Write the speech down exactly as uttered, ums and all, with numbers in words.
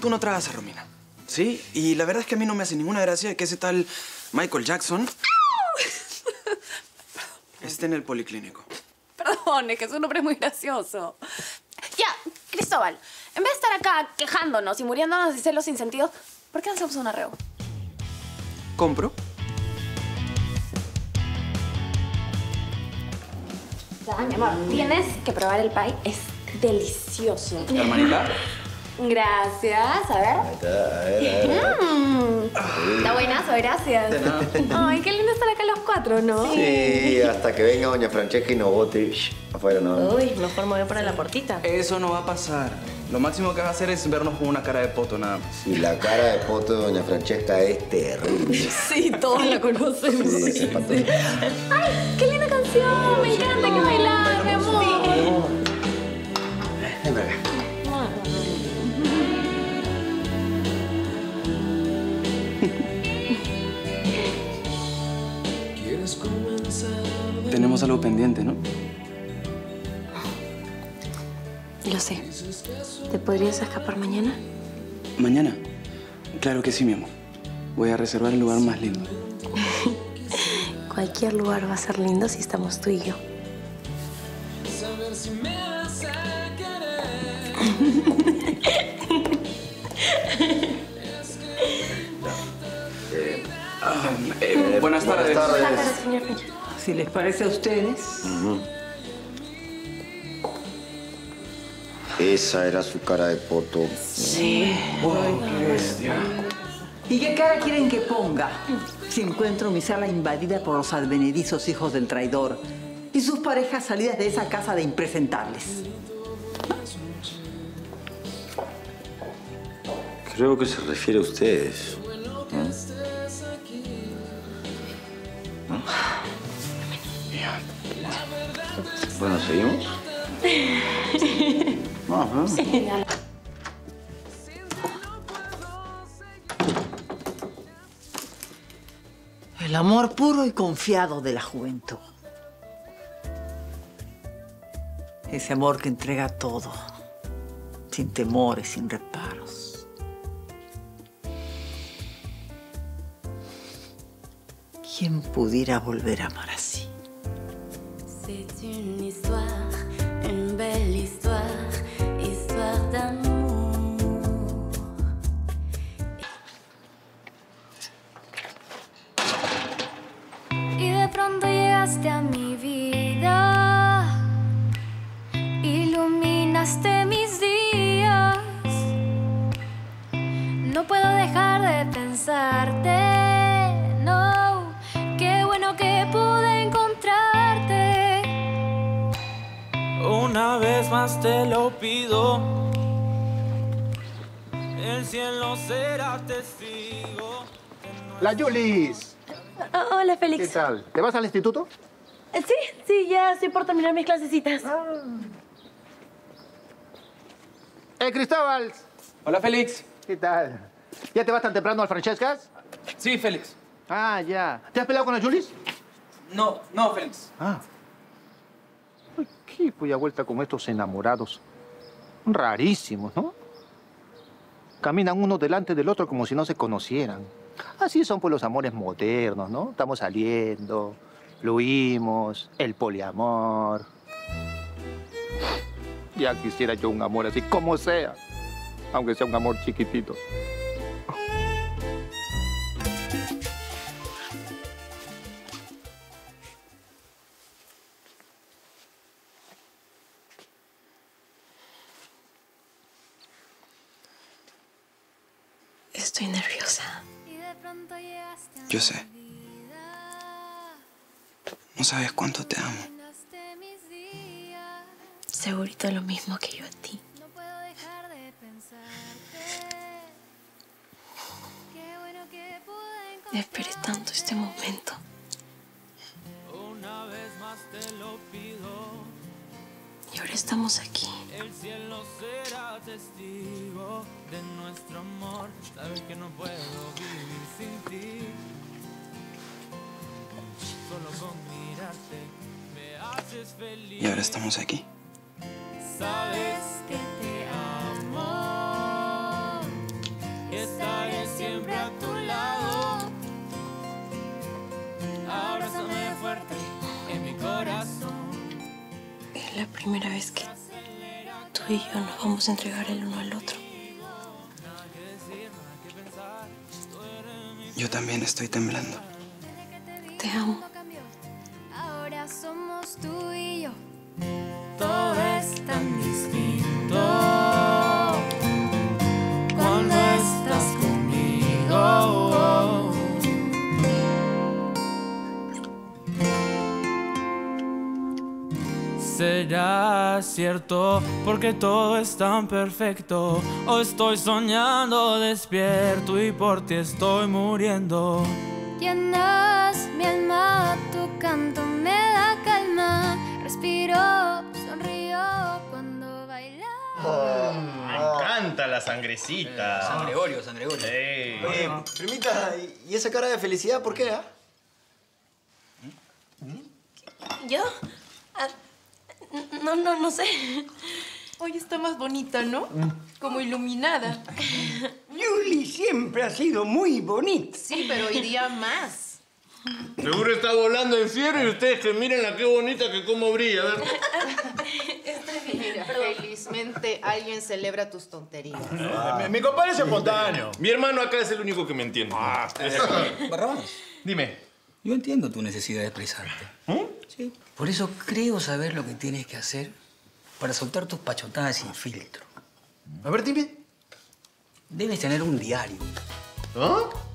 tú no tragas a Romina, ¿sí? Y la verdad es que a mí no me hace ninguna gracia que ese tal Michael Jackson esté en el policlínico. Perdón, es que su nombre es muy gracioso. Ya, Cristóbal, en vez de estar acá quejándonos y muriéndonos de celos sin sentido, ¿por qué hacemos un arreo? ¿Compro? Ah, mi amor, tienes que probar el pie. Es delicioso. ¿Hermanita? Gracias. A ver. Ahí está, a ver, a ver, a ver. Mm. Está buenazo, gracias. Ay, qué lindo estar acá los cuatro, ¿no? Sí, hasta que venga doña Francesca y nos bote afuera, ¿no? Uy, mejor me voy para la puertita. Eso no va a pasar. Lo máximo que va a hacer es vernos con una cara de poto, nada más. Y la cara de poto de doña Francesca es terrible. Sí, todos la conocen. Sí, sí. Sí. ¡Ay, qué linda canción! ¡Me encanta que bailar, mi amor! Ven para acá. Tenemos algo pendiente, ¿no? Lo sé. ¿Te podrías escapar mañana? ¿Mañana? Claro que sí, mi amor. Voy a reservar el lugar más lindo. Cualquier lugar va a ser lindo si estamos tú y yo. um, eh, buenas tardes. Buenas tardes, señor Peña. Si les parece a ustedes... Uh-huh. Esa era su cara de poto. Sí. Ay, qué bestia. ¿Y qué cara quieren que ponga si encuentro mi sala invadida por los advenedizos hijos del traidor y sus parejas salidas de esa casa de impresentables? Creo que se refiere a ustedes. ¿No? ¿No? Bueno, ¿seguimos? Ajá. El amor puro y confiado de la juventud. Ese amor que entrega todo, sin temores, sin reparos. ¿Quién pudiera volver a amar así? C'est une histoire, une belle histoire. Y de pronto llegaste a mi vida, iluminaste mis días. No puedo dejar de pensarte, no. Qué bueno que pude encontrarte. Una vez más te lo pido, el cielo será testigo. La Yulis. Oh, hola, Félix. ¿Qué tal? ¿Te vas al instituto? Sí, sí, ya estoy por terminar mis clasecitas. Ah. ¡Eh, Cristóbal! Hola, Félix. ¿Qué tal? ¿Ya te vas tan temprano al Francescas? Sí, Félix. Ah, ya. ¿Te has peleado con la Yulis? No, no, Félix. Ah. Ay, qué puya vuelta con estos enamorados. Rarísimos, ¿no? Caminan uno delante del otro como si no se conocieran. Así son pues los amores modernos, ¿no? Estamos saliendo, fluimos, el poliamor. Ya quisiera yo un amor así, como sea. Aunque sea un amor chiquitito. Estoy nerviosa. Yo sé. No sabes cuánto te amo. Segurito lo mismo que yo a ti. No puedo dejar de pensarte. Qué bueno que pude encontrar. Esperé tanto este momento. Una vez más te lo pido. Y ahora estamos aquí. El cielo será testigo de nuestro amor. Sabes que no puedo vivir sin ti. Solo con mirarte me haces feliz. Y ahora estamos aquí. Sabes que te amo. primera vez que tú y yo nos vamos a entregar el uno al otro. Yo también estoy temblando. Te amo. Ahora somos tú y yo. Todo es tan distinto cuando estás conmigo. ¿Será cierto? Porque todo es tan perfecto. O estoy soñando despierto y por ti estoy muriendo. Llenas mi alma, tu canto me da calma. Respiro, sonrío cuando bailamos. Oh, me encanta la sangrecita. Eh, sangregorio, sangregorio. Eh, eh, primita, ¿y esa cara de felicidad por qué? ¿Eh? ¿Yo? Ah. No, no, no sé. Hoy está más bonita, ¿no? Como iluminada. Yuli siempre ha sido muy bonita. Sí, pero hoy día más. Seguro está volando en cielo y ustedes que miren la qué bonita que cómo brilla. Mira, felizmente alguien celebra tus tonterías. Ah, mi, mi compadre es espontáneo. Mi hermano acá es el único que me entiende. Ah, Barrabás. Dime. Yo entiendo tu necesidad de expresarte. ¿Eh? Sí. Por eso creo saber lo que tienes que hacer para soltar tus pachotadas sin filtro. A ver, dime. Debes tener un diario. ¿Ah?